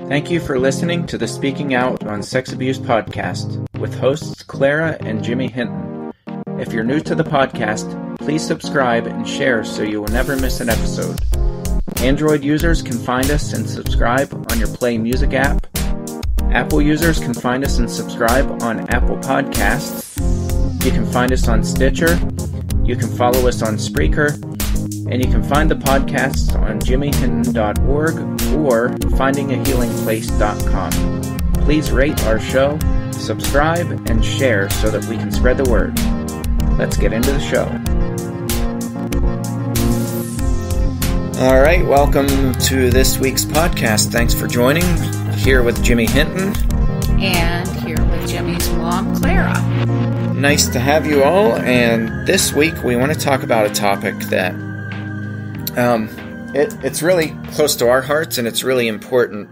Thank you for listening to the Speaking Out on Sex Abuse podcast with hosts Clara and Jimmy Hinton. If you're new to the podcast, please subscribe and share so you will never miss an episode. Android users can find us and subscribe on your Play Music app. Apple users can find us and subscribe on Apple Podcasts. You can find us on Stitcher. You can follow us on Spreaker. And you can find the podcasts on jimmyhinton.org or findingahealingplace.com. Please rate our show, subscribe, and share so that we can spread the word. Let's get into the show. All right, welcome to this week's podcast. Thanks for joining. Here with Jimmy Hinton. And here with Jimmy's mom, Clara. Nice to have you all. And this week we want to talk about a topic that it's really close to our hearts and it's really important.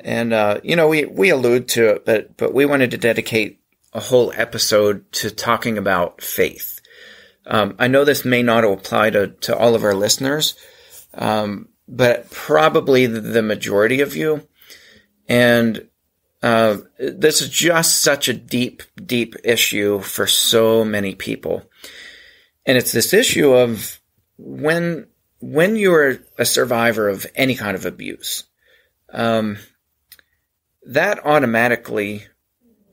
And, we allude to it, but we wanted to dedicate a whole episode to talking about faith. I know this may not apply to all of our listeners, but probably the majority of you. And this is just such a deep, deep issue for so many people. And it's this issue of when you're a survivor of any kind of abuse, that automatically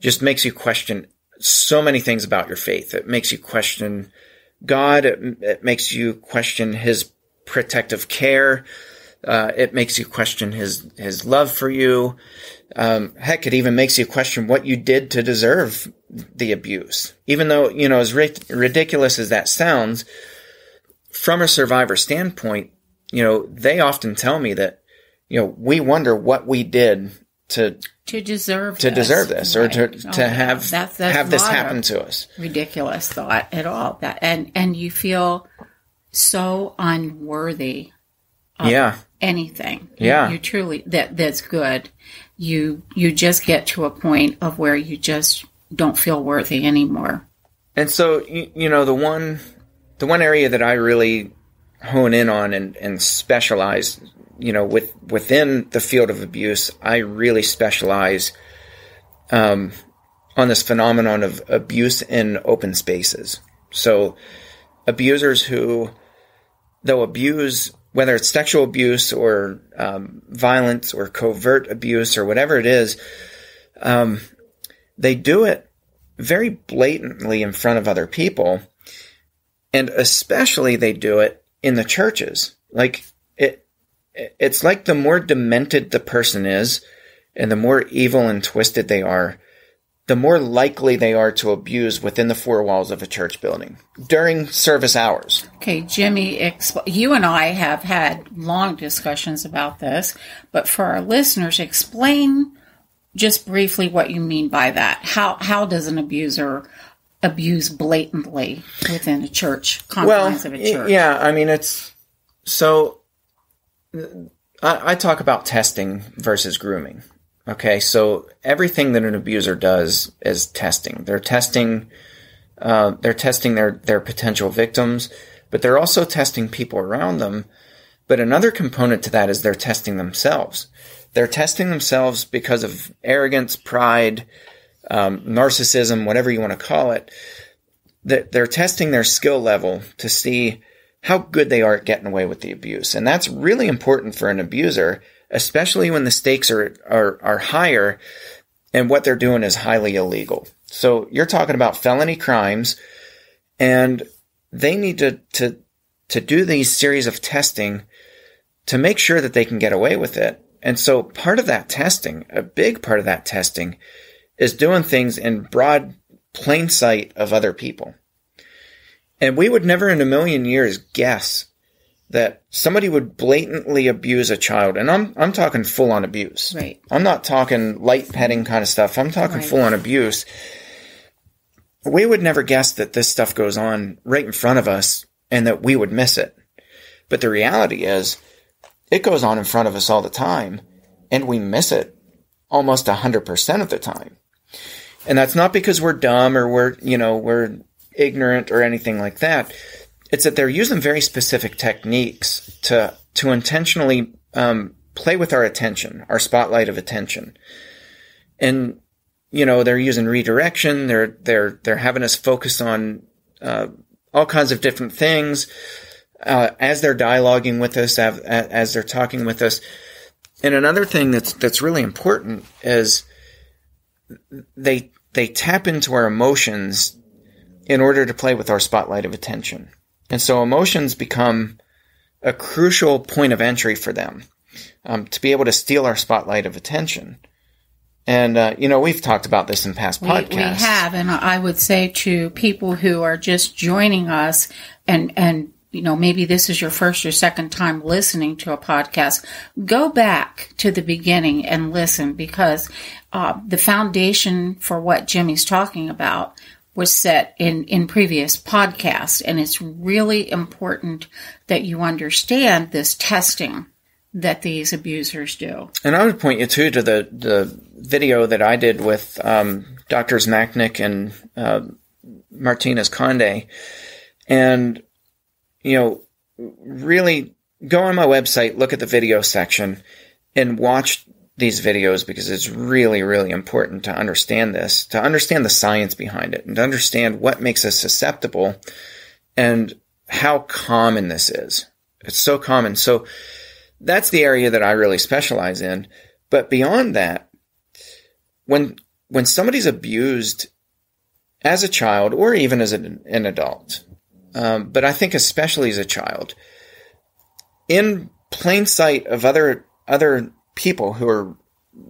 just makes you question so many things about your faith. It makes you question God. It makes you question his protective care. It makes you question his love for you. Heck, it even makes you question what you did to deserve the abuse. Even though, as ridiculous as that sounds, from a survivor standpoint, they often tell me that, we wonder what we did to deserve this, right? Or to have this happen to us. Ridiculous thought at all. That and you feel so unworthy. Anything. Yeah. You truly, that's good. You just get to a point of where you just don't feel worthy anymore. And so, the one area that I really hone in on and specialize, within the field of abuse, I really specialize, on this phenomenon of abuse in open spaces. So abusers who, though abuse, whether it's sexual abuse or violence or covert abuse or whatever it is, they do it very blatantly in front of other people. And especially they do it in the churches. Like it's like the more demented the person is and the more evil and twisted they are, the more likely they are to abuse within the four walls of a church building during service hours. Okay, Jimmy, you and I have had long discussions about this, but for our listeners, explain just briefly what you mean by that. How does an abuser abuse blatantly within a church, confines of a church? Yeah, I mean, I talk about testing versus grooming. Okay, so everything that an abuser does is testing. They're testing, their potential victims, but they're also testing people around them. But another component to that is they're testing themselves. They're testing themselves because of arrogance, pride, narcissism, whatever you want to call it. They're testing their skill level to see how good they are at getting away with the abuse. And that's really important for an abuser, especially when the stakes are higher and what they're doing is highly illegal. So you're talking about felony crimes, and they need to do these series of testing to make sure that they can get away with it. And so part of that testing, a big part of that testing, is doing things in broad, plain sight of other people. And we would never in a million years guess that somebody would blatantly abuse a child. And I'm talking full-on abuse. Right. I'm not talking light petting kind of stuff. I'm talking full-on abuse. We would never guess that this stuff goes on right in front of us and that we would miss it. But the reality is it goes on in front of us all the time, and we miss it almost 100% of the time. And that's not because we're dumb or we're ignorant or anything like that. It's that they're using very specific techniques to intentionally play with our attention, our spotlight of attention. And, you know, they're using redirection. They're having us focus on, all kinds of different things, as they're dialoguing with us, as they're talking with us. And another thing that's really important is they tap into our emotions in order to play with our spotlight of attention. And so emotions become a crucial point of entry for them, to be able to steal our spotlight of attention. And, you know, we've talked about this in past podcasts. We have, and I would say to people who are just joining us and you know, maybe this is your first or second time listening to a podcast, go back to the beginning and listen, because the foundation for what Jimmy's talking about was set in previous podcasts, and it's really important that you understand this testing that these abusers do. And I would point you, too, to the video that I did with Drs. Macnick and Martinez-Conde, and, you know, really go on my website, look at the video section, and watch these videos, because it's really, really important to understand this, to understand the science behind it, and to understand what makes us susceptible and how common this is. It's so common. So that's the area that I really specialize in. But beyond that, when somebody's abused as a child or even as an adult, but I think especially as a child, in plain sight of other people who are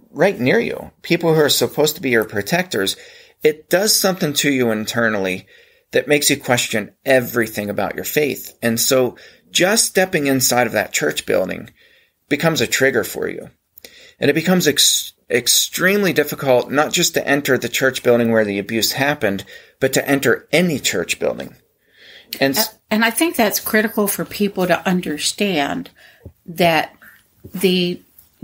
right near you, people who are supposed to be your protectors, it does something to you internally that makes you question everything about your faith. And so just stepping inside of that church building becomes a trigger for you. And it becomes extremely difficult, not just to enter the church building where the abuse happened, but to enter any church building. And I think that's critical for people to understand, that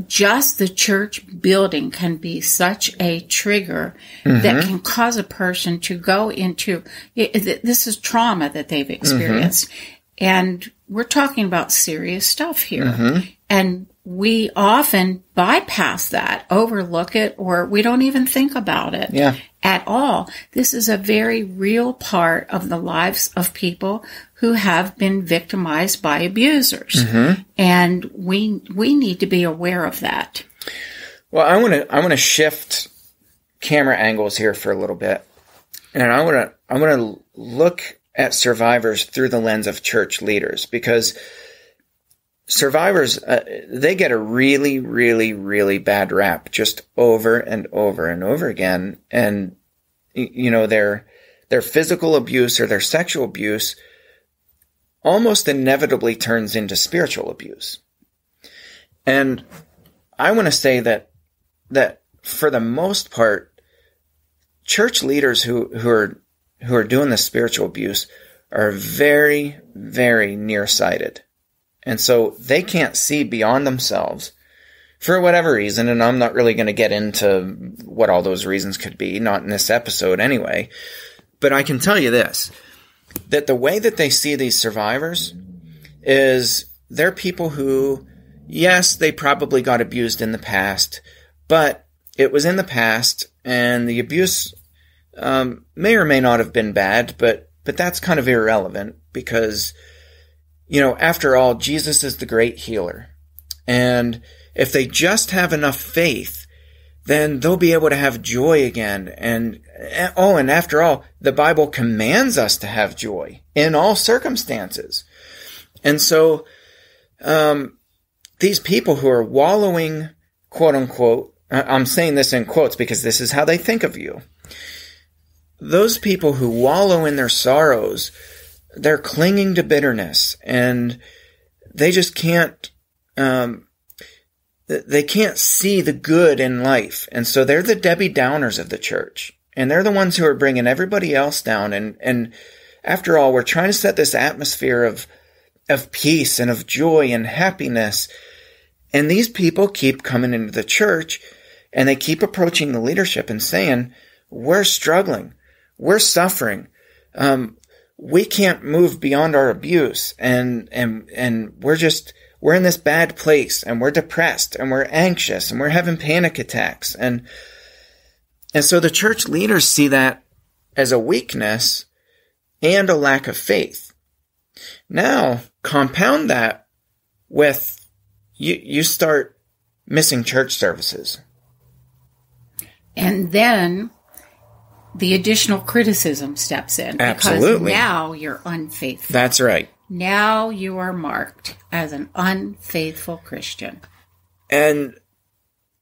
just the church building can be such a trigger that can cause a person to go into, this is trauma that they've experienced. And we're talking about serious stuff here. And we often bypass that, overlook it, or we don't even think about it at all. This is a very real part of the lives of people who have been victimized by abusers. And we need to be aware of that. Well, I want to shift camera angles here for a little bit. And I want to look at survivors through the lens of church leaders, because survivors, they get a really, really, really bad rap just over and over and over again. And, you know, their physical abuse or their sexual abuse almost inevitably turns into spiritual abuse. And I want to say that for the most part, church leaders who are doing this spiritual abuse are very, very nearsighted. And so they can't see beyond themselves for whatever reason. And I'm not really going to get into what all those reasons could be, not in this episode anyway. But I can tell you this, that the way that they see these survivors is they're people who, yes, they probably got abused in the past, but it was in the past, and the abuse may or may not have been bad, but that's kind of irrelevant, because you know, after all, Jesus is the great healer. And if they just have enough faith, then they'll be able to have joy again. And after all, the Bible commands us to have joy in all circumstances. And so, these people who are wallowing, quote unquote, I'm saying this in quotes because this is how they think of you. Those people who wallow in their sorrows, they're clinging to bitterness, and they just can't, they can't see the good in life. And so they're the Debbie Downers of the church, and they're the ones who are bringing everybody else down. And after all, we're trying to set this atmosphere of peace and of joy and happiness. And these people keep coming into the church, and they keep approaching the leadership and saying, we're struggling, we're suffering, we can't move beyond our abuse, and we're just we're in this bad place and we're depressed and we're anxious and we're having panic attacks. And so the church leaders see that as a weakness and a lack of faith. Now, compound that with you start missing church services. And then the additional criticism steps in. Absolutely. Because now you're unfaithful. That's right. Now you are marked as an unfaithful Christian. And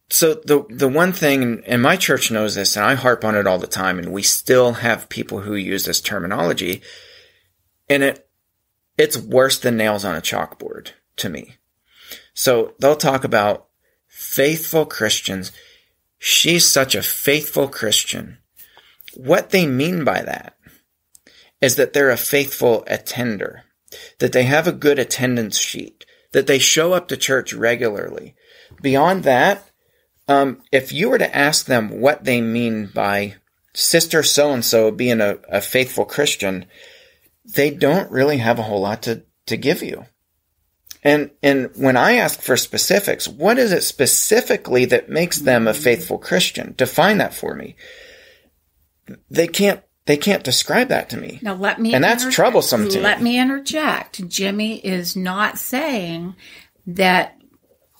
so the one thing, and my church knows this, and I harp on it all the time, and we still have people who use this terminology, and it's worse than nails on a chalkboard to me. So they'll talk about faithful Christians. She's such a faithful Christian. What they mean by that is that they're a faithful attender, that they have a good attendance sheet, that they show up to church regularly. Beyond that, if you were to ask them what they mean by sister so-and-so being a faithful Christian, they don't really have a whole lot to give you. And when I ask for specifics, what is it specifically that makes them a faithful Christian? Define that for me. They can't describe that to me. Now let me, and that's troublesome to me. Let me interject. Jimmy is not saying that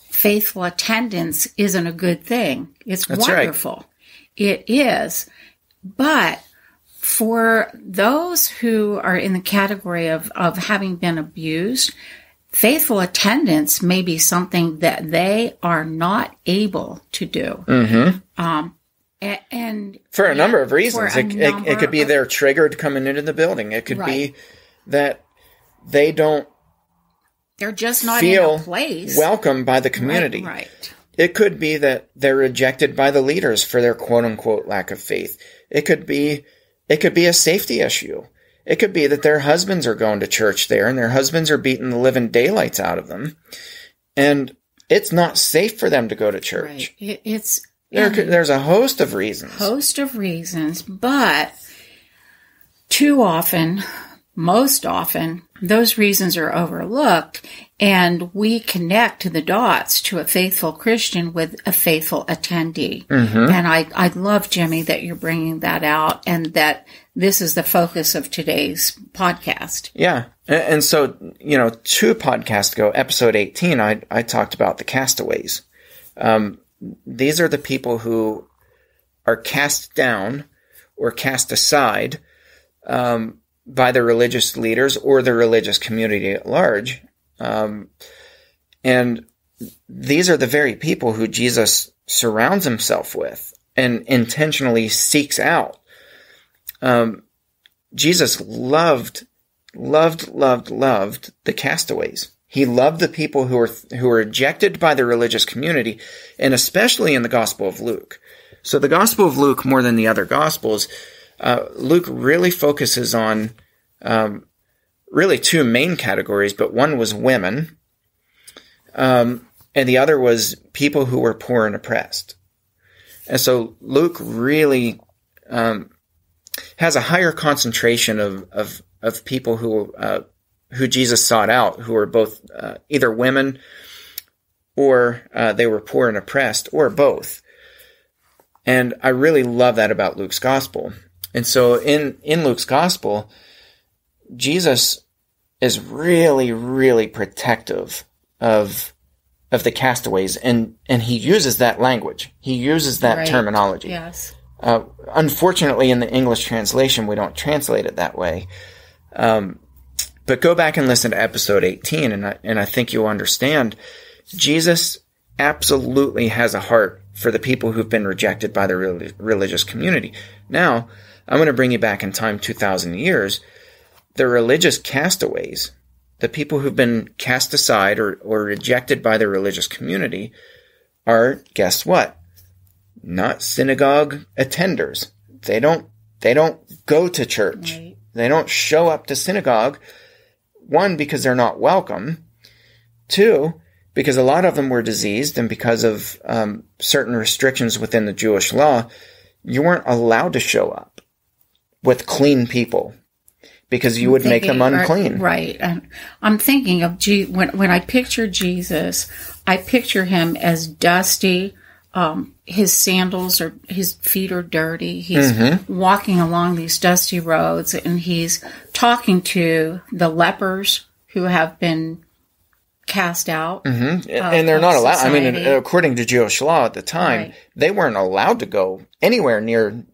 faithful attendance isn't a good thing. It's wonderful. It is. But for those who are in the category of having been abused, faithful attendance may be something that they are not able to do. Mm-hmm. And for a number of reasons. It could be they're triggered coming into the building. It could be that they don't. They're just not feel in a place welcome by the community. Right. It could be that they're rejected by the leaders for their quote unquote lack of faith. It could be a safety issue. It could be that their husbands are going to church there and their husbands are beating the living daylights out of them. And it's not safe for them to go to church. Right. There's a host of reasons. But too often, most often, those reasons are overlooked, and we connect the dots to a faithful Christian with a faithful attendee. Mm-hmm. And I love, Jimmy, that you're bringing that out and that this is the focus of today's podcast. Yeah. And so, 2 podcasts ago, episode 18, I talked about the castaways. These are the people who are cast down or cast aside, by the religious leaders or the religious community at large. And these are the very people who Jesus surrounds himself with and intentionally seeks out. Jesus loved the castaways. He loved the people who were rejected by the religious community, and especially in the Gospel of Luke. So the Gospel of Luke, more than the other Gospels, Luke really focuses on really 2 main categories, but one was women, and the other was people who were poor and oppressed. And so Luke really has a higher concentration of people who Jesus sought out, who were both either women or they were poor and oppressed, or both. And I really love that about Luke's Gospel. And so in Luke's Gospel, Jesus is really, really protective of the castaways, and he uses that language. He uses that terminology. Yes. Unfortunately, in the English translation, we don't translate it that way. But go back and listen to episode 18, and I think you'll understand. Jesus absolutely has a heart for the people who've been rejected by the religious community. Now, I'm going to bring you back in time 2,000 years. The religious castaways, the people who've been cast aside or rejected by the religious community, are, guess what? Not synagogue attenders. They don't go to church. Right. They don't show up to synagogue, 1, because they're not welcome, 2, because a lot of them were diseased, and because of certain restrictions within the Jewish law, you weren't allowed to show up with clean people. because you would make them unclean. Right. I'm thinking of when I picture Jesus, I picture him as dusty. His sandals or his feet are dirty. He's walking along these dusty roads, and he's talking to the lepers who have been cast out. And they're not allowed. I mean, according to Jewish law at the time, they weren't allowed to go anywhere near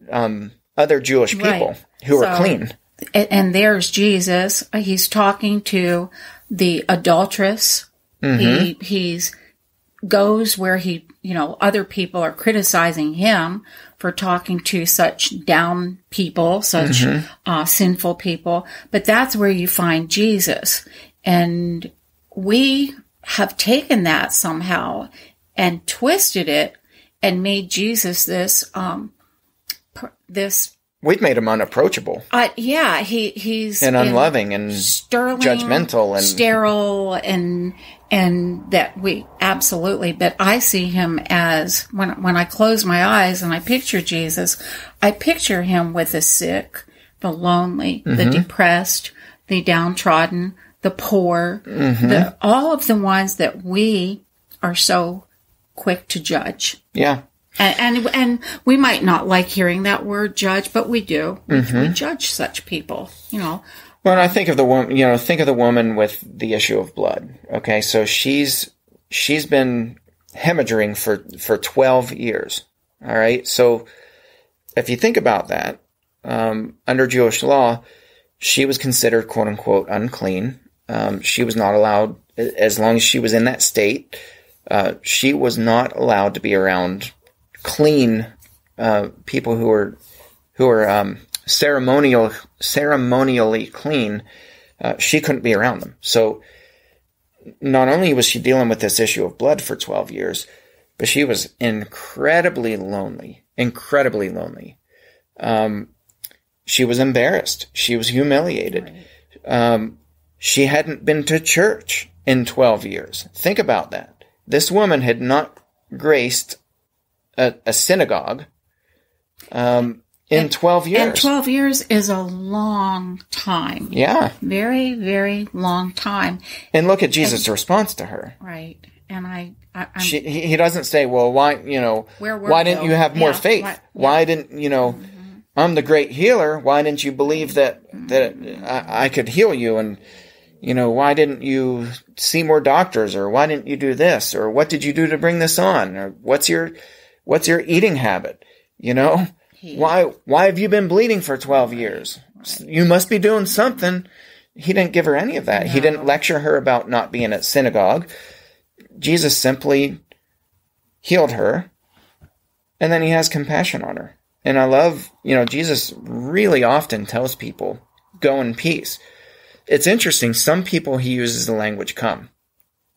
other Jewish people who were clean. And there's Jesus. He's talking to the adulteress. He's goes where he, you know, other people are criticizing him for talking to such down people, such sinful people. But that's where you find Jesus. And we have taken that somehow and twisted it and made Jesus this, We've made him unapproachable. Yeah, he's and unloving and sterling, judgmental and sterile and that we absolutely. But I see him as when I close my eyes and I picture Jesus, I picture him with the sick, the lonely, the depressed, the downtrodden, the poor, all of the ones that we are so quick to judge. Yeah. And we might not like hearing that word judge, but we do. We judge such people, you know. Well, and I think of the woman, you know, think of the woman with the issue of blood. Okay, so she's been hemorrhaging for 12 years. All right, so if you think about that, under Jewish law, she was considered quote unquote unclean. She was not allowed, as long as she was in that state, she was not allowed to be around clean people who are ceremonially clean. She couldn't be around them. So not only was she dealing with this issue of blood for 12 years, but she was incredibly lonely. She was embarrassed. She was humiliated. She hadn't been to church in 12 years. Think about that. This woman had not graced a synagogue in 12 years. And 12 years is a long time. Yeah. Very, very long time. And look at Jesus' response to her. Right. And he doesn't say, well, why, you know, why didn't you have more faith? Why didn't, you know, I'm the great healer. Why didn't you believe that I could heal you? And, you know, why didn't you see more doctors? Or why didn't you do this? Or what did you do to bring this on? Or what's your eating habit? You know, why have you been bleeding for 12 years? You must be doing something. He didn't give her any of that. No. He didn't lecture her about not being at synagogue. Jesus simply healed her, and then he has compassion on her. And I love, you know, Jesus really often tells people, go in peace. It's interesting. Some people, he uses the language come,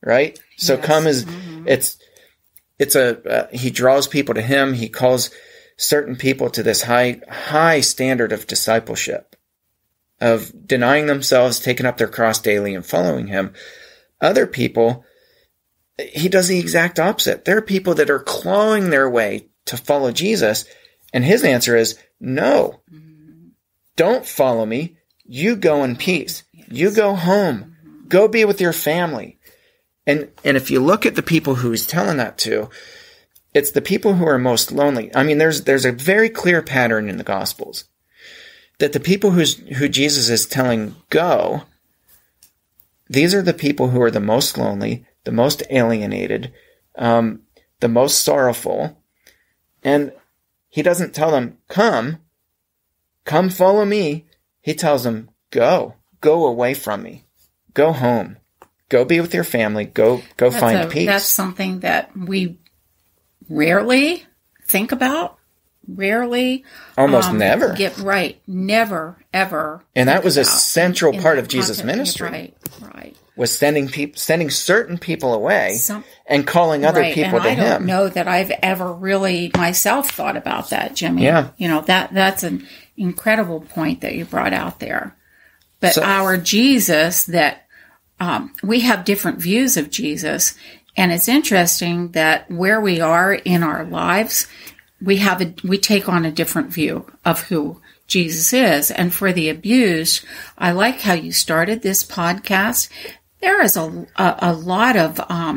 right? So yes. Come is, he draws people to him. He calls certain people to this high standard of discipleship, of denying themselves, taking up their cross daily and following him. Other people, he does the exact opposite. There are people that are clawing their way to follow Jesus. And his answer is, no, don't follow me. You go in peace. Yes. You go home. Go be with your family. And if you look at the people who he's telling that to, it's the people who are most lonely. I mean, there's a very clear pattern in the Gospels that the people who Jesus is telling go, these are the people who are the most lonely, the most alienated, the most sorrowful. And he doesn't tell them, come follow me. He tells them, go away from me, go home. Go be with your family. Go find peace. That's something that we rarely think about. Rarely. Almost never. Get right. Never, ever. And that was a central part of Jesus' ministry. Right, right. Was sending certain people away and calling other people to him. I don't know that I've ever really myself thought about that, Jimmy. Yeah. You know, that's an incredible point that you brought out there. But our Jesus that... we have different views of Jesus, and it's interesting that where we are in our lives, we take on a different view of who Jesus is. And for the abused, I like how you started this podcast. There is a lot of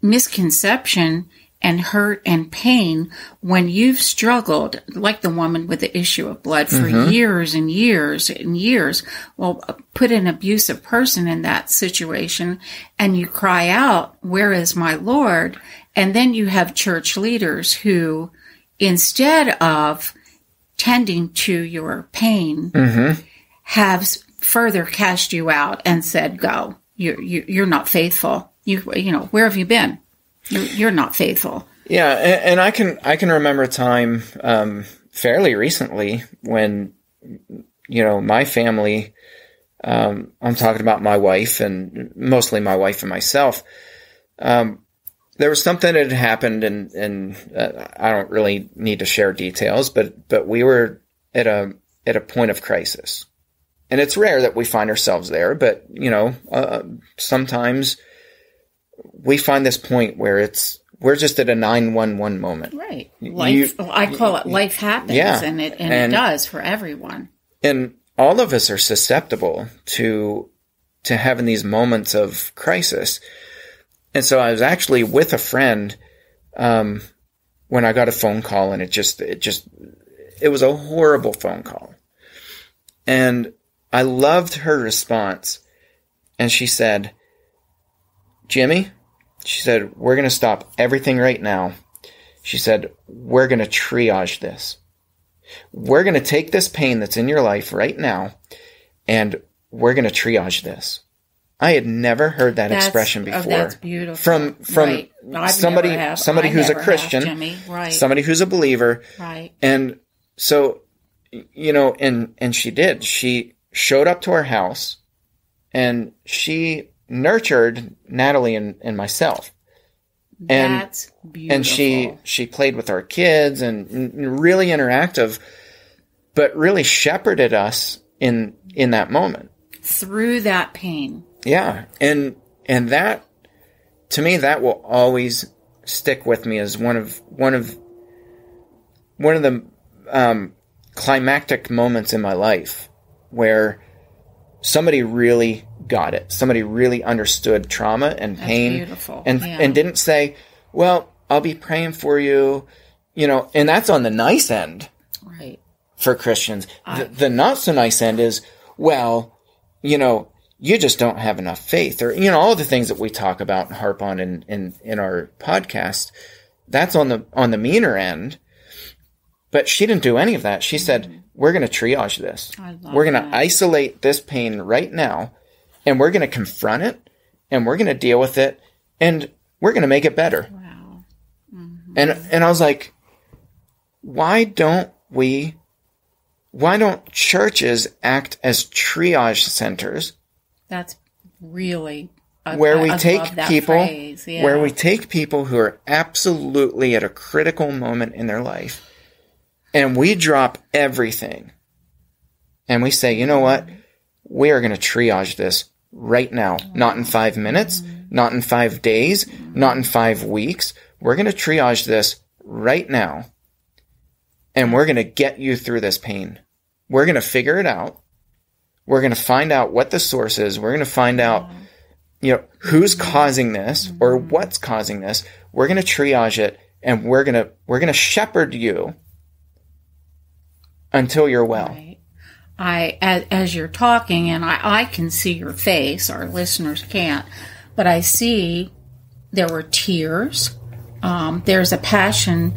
misconception and hurt and pain when you've struggled, like the woman with the issue of blood for years and years and years. Well, put an abusive person in that situation and you cry out, "Where is my Lord?" And then you have church leaders who, instead of tending to your pain, have further cast you out and said, "Go, you're not faithful. You know, where have you been? You're not faithful." Yeah, and I can remember a time fairly recently when, you know, my family, I'm talking about my wife and mostly my wife and myself. There was something that had happened, and I don't really need to share details, but we were at a point of crisis, and it's rare that we find ourselves there, but you know, sometimes we find this point where we're just at a 911 moment. Right. I call it life happens, and it does for everyone. And all of us are susceptible to having these moments of crisis. And so I was actually with a friend when I got a phone call, and it was a horrible phone call. And I loved her response. And she said, "Jimmy," she said, "we're going to stop everything right now." She said, "We're going to triage this. We're going to take this pain that's in your life right now, and we're going to triage this." I had never heard that expression before. Oh, that's beautiful. From right. somebody who's a Christian, right. Somebody who's a believer, right? And so, you know, and she did. She showed up to our house, and she nurtured Natalie and myself. And that's beautiful. And she played with our kids and really interactive, but really shepherded us in that moment through that pain. Yeah. And that, to me, that will always stick with me as one of the climactic moments in my life where somebody really got it. Somebody really understood trauma and pain. That's beautiful. And didn't say, "Well, I'll be praying for you," you know, and that's on the nice end. Right. For Christians. The not so nice end is, "Well, you know, you just don't have enough faith," or, you know, all the things that we talk about and harp on in our podcast. That's on the meaner end. But she didn't do any of that. She said, "We're going to triage this. We're going to isolate this pain right now, and we're going to confront it, and we're going to deal with it, and we're going to make it better." Wow. Mm-hmm. And I was like, why don't churches act as triage centers? That's really where we take people who are absolutely at a critical moment in their life, and we drop everything, and we say, "You know what? We are going to triage this right now. Not in 5 minutes, not in 5 days, not in 5 weeks. We're going to triage this right now, and we're going to get you through this pain. We're going to figure it out. We're going to find out what the source is. We're going to find out, you know, who's causing this or what's causing this. We're going to triage it, and we're going to shepherd you until you're well." Right. As you're talking, and I can see your face, our listeners can't, but I see there were tears. There's a passion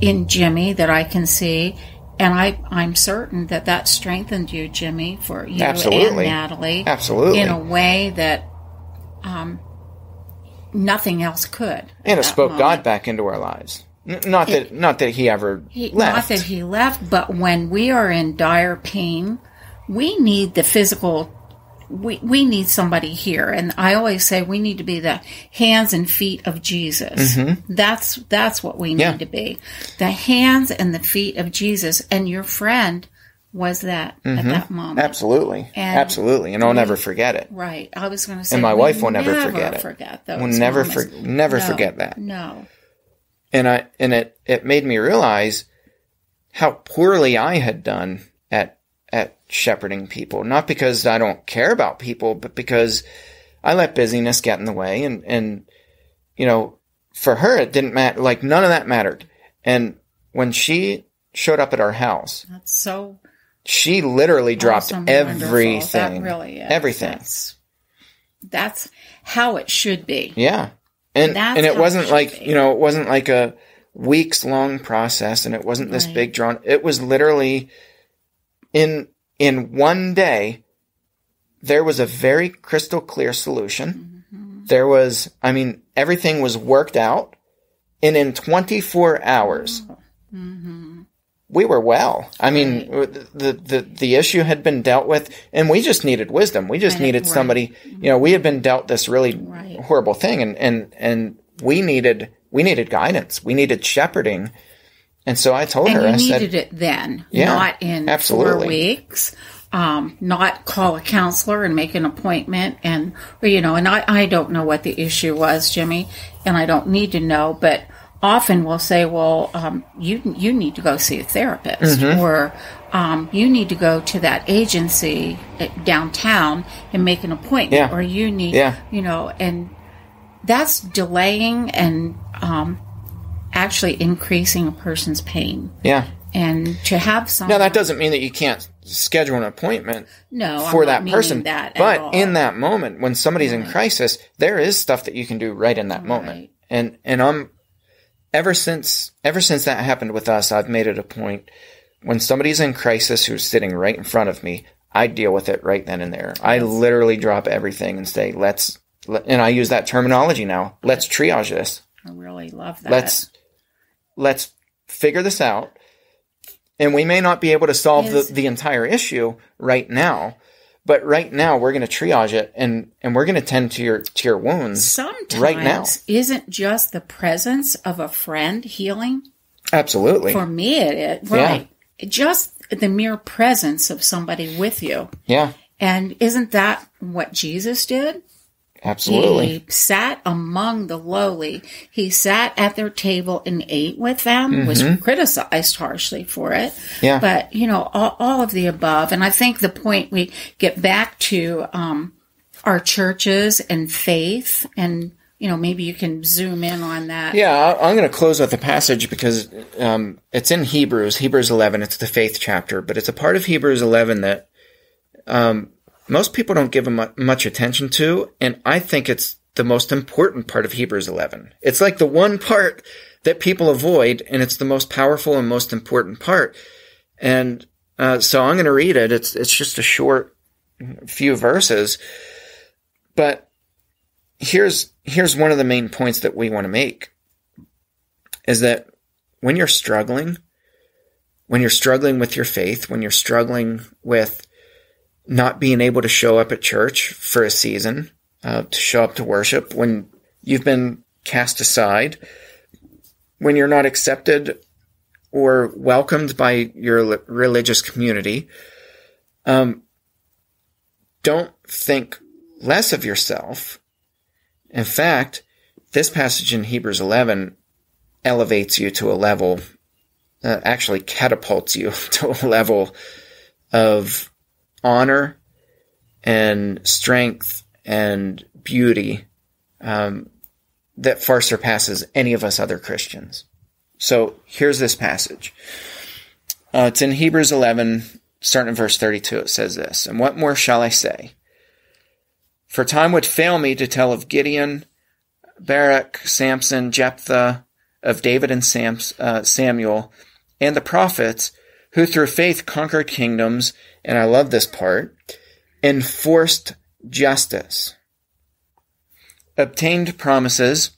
in Jimmy that I can see, and I'm certain that strengthened you, Jimmy, for you Absolutely. And Natalie. Absolutely. In a way that nothing else could. And it spoke moment. God back into our lives. Not that he left, but when we are in dire pain, we need the physical, we need somebody here. And I always say we need to be the hands and feet of Jesus. Mm-hmm. That's what we need to be. The hands and the feet of Jesus. And your friend was that at that moment. Absolutely. And I'll never forget it. Right. I was going to say, and my wife will never forget it. We'll never forget that. No. And it made me realize how poorly I had done at shepherding people. Not because I don't care about people, but because I let busyness get in the way. And you know, for her, it didn't matter. Like, none of that mattered. And when she showed up at our house, that's so she literally dropped everything. That really is. Everything. That's how it should be. Yeah. And it wasn't like, you know, it wasn't like a weeks long process, and it wasn't this big drawn. It was literally in one day, there was a very crystal clear solution. Mm-hmm. There was, I mean, everything was worked out, and in 24 hours, mm-hmm. we were well. I mean, the issue had been dealt with, and we just needed wisdom. We just needed somebody, you know, we had been dealt this really horrible thing, and we needed guidance. We needed shepherding. And so I told her, I said, you needed it then, not in 4 weeks. Not call a counselor and make an appointment, and, you know, and I don't know what the issue was, Jimmy, and I don't need to know, but often we'll say, well, you need to go see a therapist, mm-hmm. or you need to go to that agency downtown and make an appointment, or you need, you know, and that's delaying and actually increasing a person's pain. Yeah. And to have some. Now, that doesn't mean that you can't schedule an appointment for that person. That but all. In that moment, when somebody's in crisis, there is stuff that you can do right in that moment. And I'm ever since that happened with us, I've made it a point, when somebody's in crisis who's sitting right in front of me, I deal with it right then and there. I literally drop everything and say, and I use that terminology now. Let's triage this. I really love that. Let's figure this out. And we may not be able to solve the entire issue right now, but right now we're going to triage it, and we're going to tend to your wounds. Sometimes right now isn't just the presence of a friend healing. Absolutely. For me, it is. Right. Yeah. Just the mere presence of somebody with you. Yeah. And isn't that what Jesus did? Absolutely. He sat among the lowly. He sat at their table and ate with them, mm-hmm. was criticized harshly for it. Yeah. But, you know, all of the above. And I think the point we get back to our churches and faith, and, you know, maybe you can zoom in on that. Yeah, I'm going to close with a passage because it's in Hebrews 11. It's the faith chapter, but it's a part of Hebrews 11 that most people don't give much attention to, and I think it's the most important part of Hebrews 11. It's like the one part that people avoid, and it's the most powerful and most important part. And so I'm going to read it. It's just a short few verses. But here's one of the main points that we want to make, is that when you're struggling with your faith, when you're struggling with not being able to show up at church for a season, to show up to worship, when you've been cast aside, when you're not accepted or welcomed by your religious community, don't think less of yourself. In fact, this passage in Hebrews 11 elevates you to a level, actually catapults you to a level of honor and strength and beauty that far surpasses any of us other Christians. So here's this passage. It's in Hebrews 11, starting in verse 32. It says this, "And what more shall I say? For time would fail me to tell of Gideon, Barak, Samson, Jephthah, of David and Samuel, and the prophets, who through faith conquered kingdoms," and I love this part, "enforced justice, obtained promises,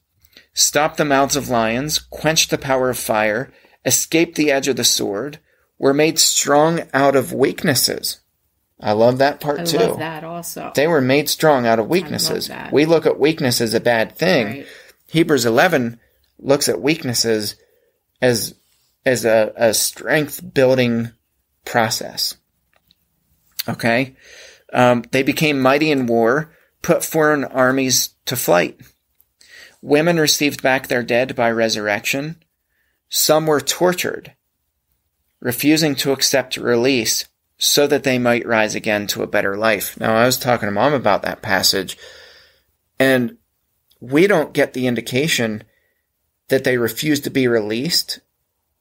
stopped the mouths of lions, quenched the power of fire, escaped the edge of the sword, were made strong out of weaknesses." I love that part too. I love that also. They were made strong out of weaknesses. We look at weakness as a bad thing. Right. Hebrews 11 looks at weaknesses as a strength-building process. Okay? "They became mighty in war, put foreign armies to flight. Women received back their dead by resurrection. Some were tortured, refusing to accept release so that they might rise again to a better life. Now, I was talking to Mom about that passage, and we don't get the indication that they refused to be released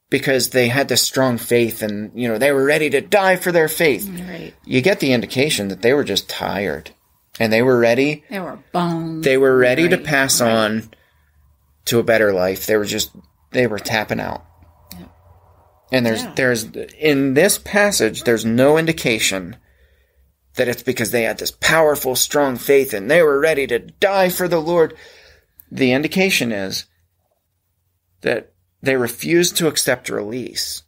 because they had this strong faith and, you know, they were ready to die for their faith. Right. You get the indication that they were just tired and they were ready. They were boned. They were ready to pass on to a better life. They were just, they were tapping out. Yeah. And there's in this passage, there's no indication that it's because they had this powerful, strong faith and they were ready to die for the Lord. The indication is that they refused to accept release.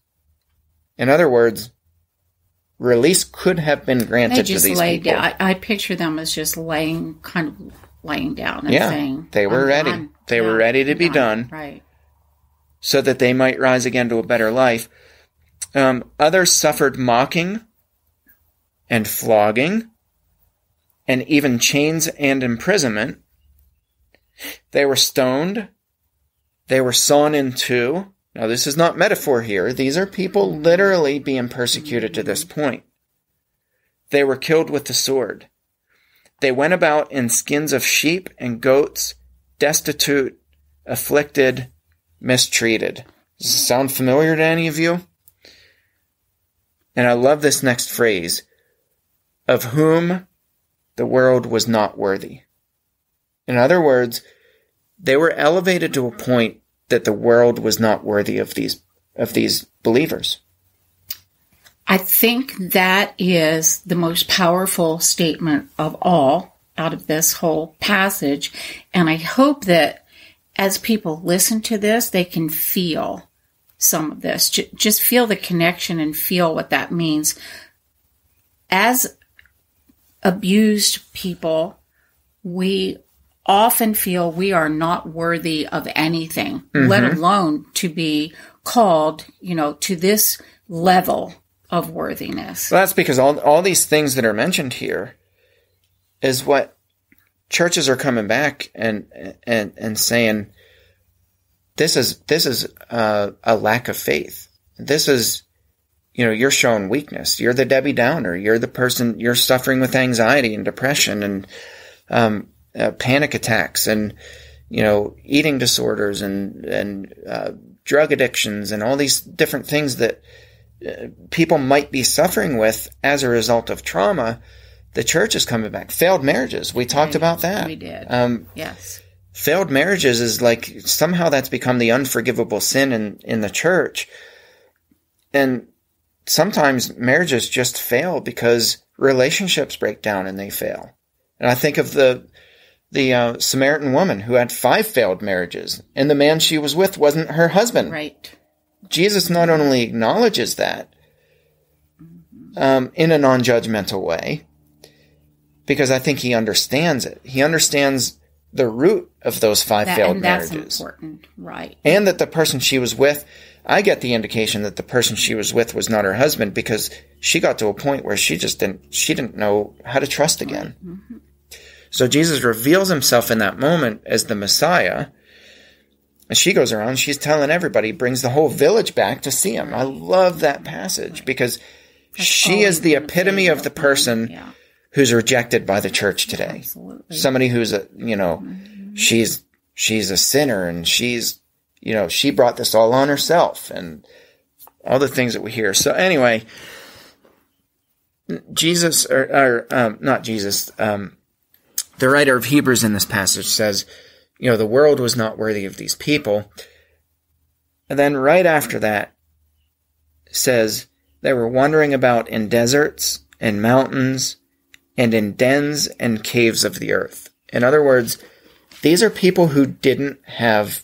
In other words, release could have been granted to these people. I picture them as just kind of laying down and saying, they were ready. They were ready to be done. Right. So that they might rise again to a better life. Others suffered mocking and flogging and even chains and imprisonment. They were stoned. They were sawn in two. Now, this is not metaphor here. These are people literally being persecuted to this point. They were killed with the sword. They went about in skins of sheep and goats, destitute, afflicted, mistreated. Does this sound familiar to any of you? And I love this next phrase, of whom the world was not worthy. In other words, they were elevated to a point that the world was not worthy of these believers. I think that is the most powerful statement of all out of this whole passage. And I hope that as people listen to this, they can feel some of this. Just feel the connection and feel what that means. As abused people, we often feel we are not worthy of anything, let alone to be called, you know, to this level of worthiness. Well, that's because all these things that are mentioned here is what churches are coming back and saying, this is a lack of faith. This is, you know, you're showing weakness. You're the Debbie Downer. You're the person, you're suffering with anxiety and depression and, panic attacks and, you know, eating disorders and drug addictions and all these different things that people might be suffering with as a result of trauma. The church is coming back. Failed marriages. We talked about that. We did. Yes. Failed marriages is like somehow that's become the unforgivable sin in the church. And sometimes marriages just fail because relationships break down and they fail. And I think of the Samaritan woman who had 5 failed marriages, and the man she was with wasn't her husband. Right. Jesus not only acknowledges that in a non-judgmental way, because I think he understands it. He understands the root of those 5 failed marriages. And that's important, right. And that the person she was with, I get the indication that the person she was with was not her husband, because she got to a point where she didn't know how to trust again. Mm-hmm. So Jesus reveals himself in that moment as the Messiah. And she goes around, she's telling everybody, brings the whole village back to see him. I love that passage because she is the epitome of the person who's rejected by the church today. Absolutely. Somebody who's a, you know, she's a sinner and she's, you know, she brought this all on herself and all the things that we hear. So anyway, the writer of Hebrews in this passage says, you know, the world was not worthy of these people. And then right after that says they were wandering about in deserts and mountains and in dens and caves of the earth. In other words, these are people who didn't have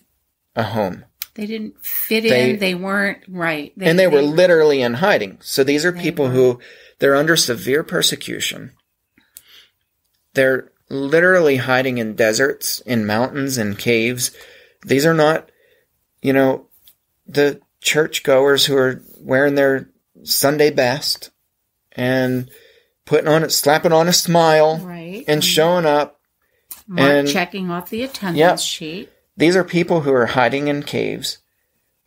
a home. They didn't fit in. They weren't right. They were literally in hiding. So these are people who they're under severe persecution. They're literally hiding in deserts, in mountains, in caves. These are not, you know, the churchgoers who are wearing their Sunday best and putting on it, slapping on a smile and showing up and checking off the attendance sheet. These are people who are hiding in caves.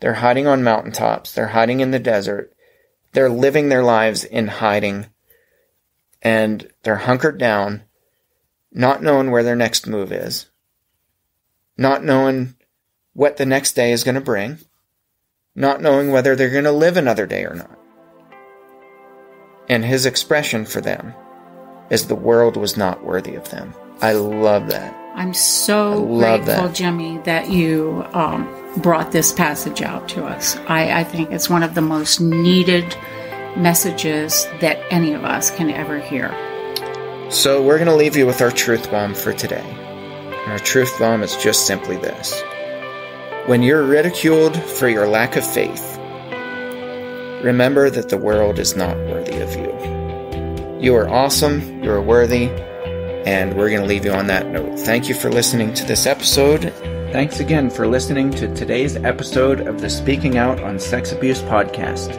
They're hiding on mountaintops. They're hiding in the desert. They're living their lives in hiding, and they're hunkered down, not knowing where their next move is, not knowing what the next day is going to bring, not knowing whether they're going to live another day or not. And his expression for them is the world was not worthy of them. I love that. I'm so grateful, Jimmy, that you brought this passage out to us. I think it's one of the most needed messages that any of us can ever hear. So we're going to leave you with our truth bomb for today. And our truth bomb is just simply this. When you're ridiculed for your lack of faith, remember that the world is not worthy of you. You are awesome, you are worthy, and we're going to leave you on that note. Thank you for listening to this episode. Thanks again for listening to today's episode of the Speaking Out on Sex Abuse podcast.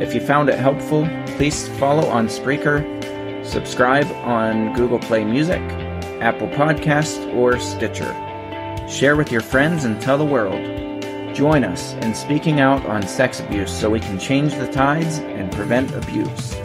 If you found it helpful, please follow on Spreaker, subscribe on Google Play Music, Apple Podcasts, or Stitcher. Share with your friends and tell the world. Join us in speaking out on sex abuse so we can change the tides and prevent abuse.